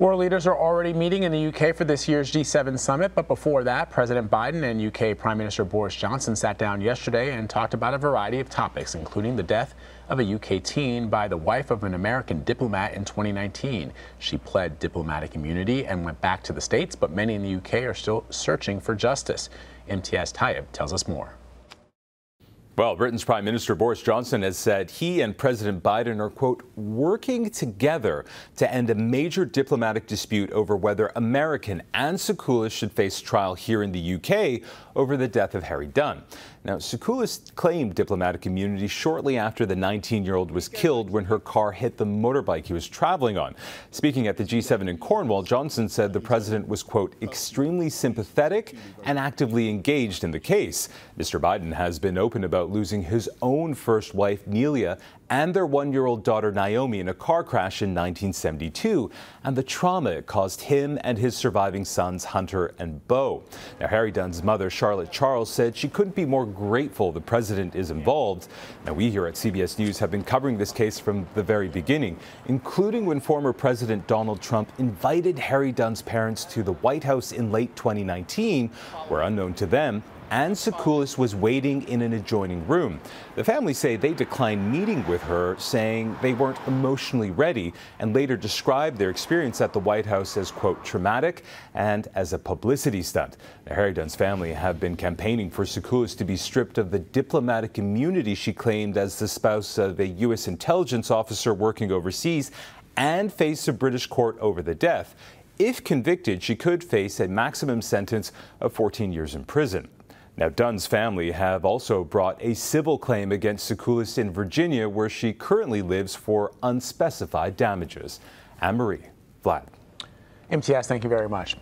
World leaders are already meeting in the UK for this year's G7 summit, but before that, President Biden and UK Prime Minister Boris Johnson sat down yesterday and talked about a variety of topics, including the death of a UK teen by the wife of an American diplomat in 2019. She pled diplomatic immunity and went back to the States, but many in the UK are still searching for justice. Imtiaz Tyab tells us more. Well, Britain's Prime Minister Boris Johnson has said he and President Biden are, quote, working together to end a major diplomatic dispute over whether American Anne Sacoolas should face trial here in the UK over the death of Harry Dunn. Now, Sacoolas claimed diplomatic immunity shortly after the 19-year-old was killed when her car hit the motorbike he was traveling on. Speaking at the G7 in Cornwall, Johnson said the president was, quote, extremely sympathetic and actively engaged in the case. Mr. Biden has been open about losing his own first wife, Neilia, and their one-year-old daughter, Naomi, in a car crash in 1972, and the trauma it caused him and his surviving sons, Hunter and Beau. Now, Harry Dunn's mother, Charlotte Charles, said she couldn't be more grateful the president is involved. Now, we here at CBS News have been covering this case from the very beginning, including when former President Donald Trump invited Harry Dunn's parents to the White House in late 2019, where, unknown to them, Anne Sacoolas was waiting in an adjoining room. The family say they declined meeting with her, saying they weren't emotionally ready, and later described their experience at the White House as, quote, traumatic and as a publicity stunt. Now, Harry Dunn's family have been campaigning for Sacoolas to be stripped of the diplomatic immunity she claimed as the spouse of a U.S. intelligence officer working overseas, and face a British court over the death. If convicted, she could face a maximum sentence of 14 years in prison. Now, Dunn's family have also brought a civil claim against Sacoolas in Virginia, where she currently lives, for unspecified damages. Anne Marie Vlad. Imtiaz, thank you very much.